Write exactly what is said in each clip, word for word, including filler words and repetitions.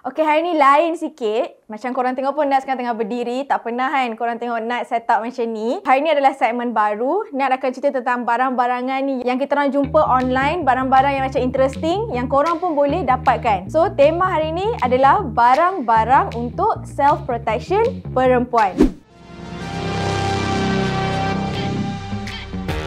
Okey, hari ni lain sikit. Macam korang tengok pun Nat sekarang tengah berdiri. Tak pernah kan korang tengok Nat set up macam ni. Hari ni adalah segmen baru. Nat akan cerita tentang barang-barangan ni yang kita orang jumpa online. Barang-barang yang macam interesting yang korang pun boleh dapatkan. So, tema hari ni adalah barang-barang untuk self-protection perempuan.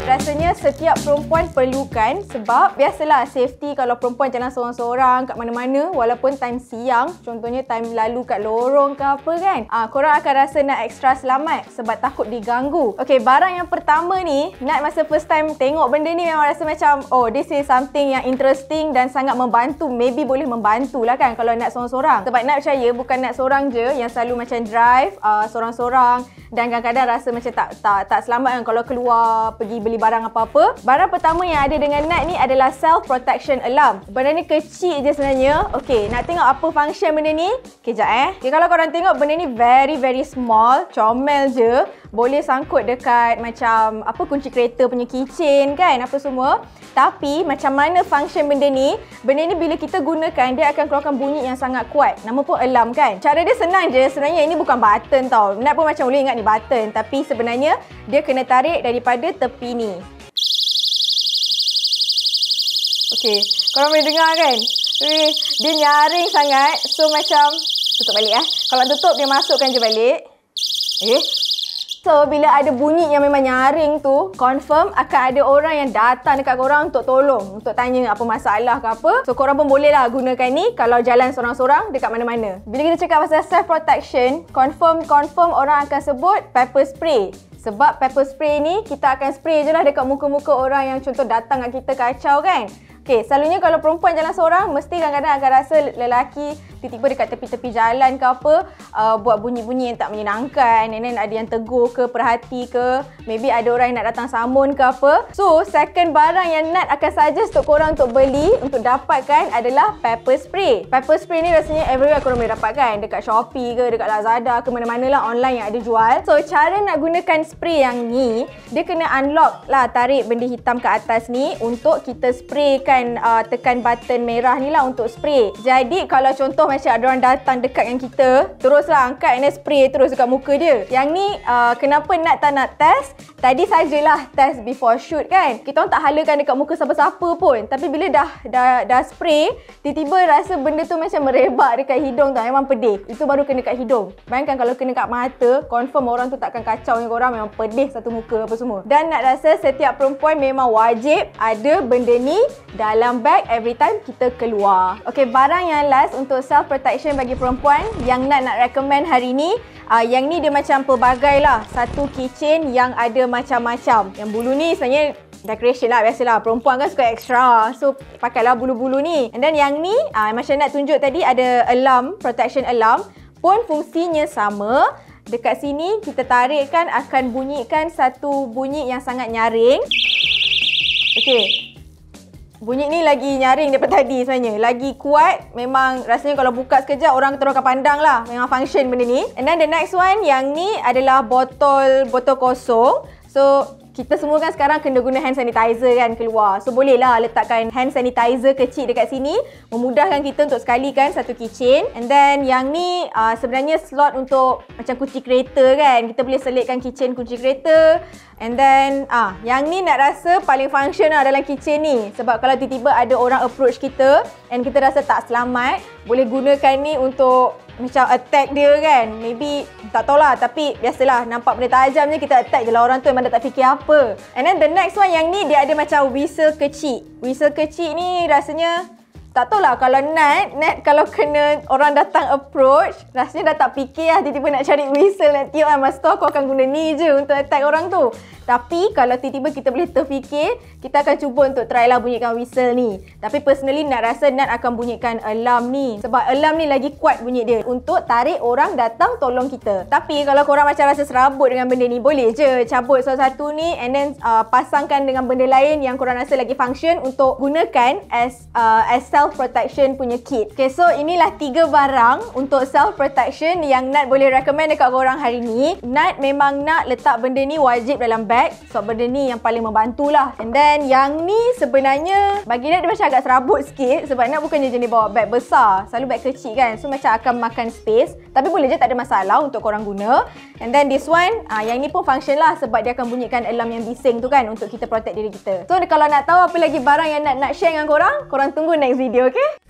Rasanya setiap perempuan perlukan sebab biasalah safety kalau perempuan jalan seorang-seorang kat mana-mana walaupun time siang, contohnya time lalu kat lorong ke apa kan, ah, korang akan rasa nak extra selamat sebab takut diganggu. Okey, barang yang pertama ni, Nat masa first time tengok benda ni memang rasa macam oh, this is something yang interesting dan sangat membantu, maybe boleh membantulah kan kalau Nat seorang-seorang. Sebab Nat percaya bukan Nat seorang je yang selalu macam drive uh, seorang-seorang dan kadang-kadang rasa macam tak tak tak selamat kan kalau keluar pergi beli barang apa-apa. Barang pertama yang ada dengan Nat ni adalah Self Protection Alarm. Benda ni kecil je sebenarnya. Okey, nak tengok apa function benda ni? Kejap eh. Okay, kalau korang tengok benda ni very very small, comel je. Boleh sangkut dekat macam apa kunci kereta punya keychain kan, apa semua. Tapi macam mana function benda ni? Benda ni bila kita gunakan dia akan keluarkan bunyi yang sangat kuat. Nama pun alarm kan. Cara dia senang je. Sebenarnya ini bukan button tau. Nat pun macam boleh ingat ni button, tapi sebenarnya dia kena tarik daripada tepi ni. Okey, korang boleh dengar kan? Dia nyaring sangat. So macam tutup balik eh. Kalau tutup dia masukkan je balik. Okey. So, bila ada bunyi yang memang nyaring tu, confirm akan ada orang yang datang dekat korang untuk tolong, untuk tanya apa masalah ke apa. So, korang pun boleh lah gunakan ni kalau jalan seorang-seorang dekat mana-mana. Bila kita cakap pasal self-protection, confirm-confirm orang akan sebut pepper spray. Sebab pepper spray ni, kita akan spray je lah dekat muka-muka orang yang contoh datang kat kita kacau kan. Okay, selalunya kalau perempuan jalan seorang, mesti kadang-kadang akan rasa lelaki tiba-tiba dekat tepi-tepi jalan ke apa, uh, buat bunyi-bunyi yang tak menyenangkan, and then ada yang tegur ke, perhati ke, maybe ada orang yang nak datang samun ke apa. So, second barang yang Nat akan suggest untuk korang untuk beli, untuk dapatkan adalah pepper spray. Pepper spray ni rasanya everywhere korang boleh dapatkan, dekat Shopee ke, dekat Lazada ke, mana-mana lah online yang ada jual. So, cara nak gunakan spray yang ni, dia kena unlock lah, tarik benda hitam ke atas ni untuk kita spraykan. Uh, tekan button merah ni lah untuk spray. Jadi kalau contoh macam ada orang datang dekat dengan kita, teruslah angkat and spray terus dekat muka dia. Yang ni uh, kenapa Nat tak nak test? Tadi sajalah test before shoot kan. Kita orang tak halakan dekat muka siapa-siapa pun. Tapi bila dah dah, dah spray, tiba-tiba rasa benda tu macam merebak dekat hidung tu. Memang pedih. Itu baru kena kat hidung. Bayangkan kalau kena kat mata, confirm orang tu takkan kacau dengan korang. Memang pedih satu muka apa semua. Dan Nat rasa setiap perempuan memang wajib ada benda ni dalam bag every time kita keluar. Okey, barang yang last untuk self protection bagi perempuan yang Nat nak recommend hari ni, uh, yang ni dia macam pelbagai lah. Satu keychain yang ada macam-macam. Yang bulu ni sebenarnya decoration lah, biasalah perempuan kan suka extra, so pakailah bulu-bulu ni. And then yang ni uh, macam Nat tunjuk tadi ada alarm, protection alarm pun fungsinya sama. Dekat sini kita tarikkan akan bunyikan satu bunyi yang sangat nyaring. Okey, bunyi ni lagi nyaring daripada tadi sebenarnya. Lagi kuat. Memang rasanya kalau buka sekejap orang terus akan pandang lah. Memang function benda ni. And then the next one, yang ni adalah botol botol kosong. So, kita semua kan sekarang kena guna hand sanitizer kan keluar. So, bolehlah letakkan hand sanitizer kecil dekat sini. Memudahkan kita untuk sekalikan satu keychain. And then yang ni uh, sebenarnya slot untuk macam kunci kereta kan. Kita boleh selitkan keychain kunci kereta. And then, ah, yang ni Nat rasa paling function lah dalam keychain ni. Sebab kalau tiba-tiba ada orang approach kita and kita rasa tak selamat, boleh gunakan ni untuk macam attack dia kan. Maybe, tak tahulah, tapi biasalah nampak benda tajam je kita attack je lah orang tu, memang tak fikir apa. And then the next one, yang ni dia ada macam whistle kecil. Whistle kecil ni rasanya tak tahulah kalau Nat, Nat kalau kena orang datang approach, rasanya dah tak fikir lah tiba-tiba nak cari whistle, nak tiup kan. Masa tu aku akan guna ni je untuk attack orang tu. Tapi kalau tiba-tiba kita boleh terfikir, kita akan cuba untuk try lah bunyikan whistle ni. Tapi personally Nat rasa Nat akan bunyikan alarm ni. Sebab alarm ni lagi kuat bunyi dia untuk tarik orang datang tolong kita. Tapi kalau korang macam rasa serabut dengan benda ni, boleh je cabut satu-satu ni and then uh, pasangkan dengan benda lain yang korang rasa lagi function untuk gunakan as, uh, as self self protection punya kit. Okay, so inilah tiga barang untuk self protection yang Nat boleh recommend dekat korang hari ni. Nat memang nak letak benda ni wajib dalam bag, so benda ni yang paling membantulah. And then yang ni sebenarnya bagi Nat dia macam agak serabut sikit sebab Nat bukannya jenis bawa bag besar, selalu bag kecil kan, so macam akan makan space, tapi boleh je, tak ada masalah untuk korang guna. And then this one, ah, yang ni pun function lah sebab dia akan bunyikan alarm yang bising tu kan untuk kita protect diri kita. So kalau nak tahu apa lagi barang yang Nat nak share dengan korang, korang tunggu next video, okay?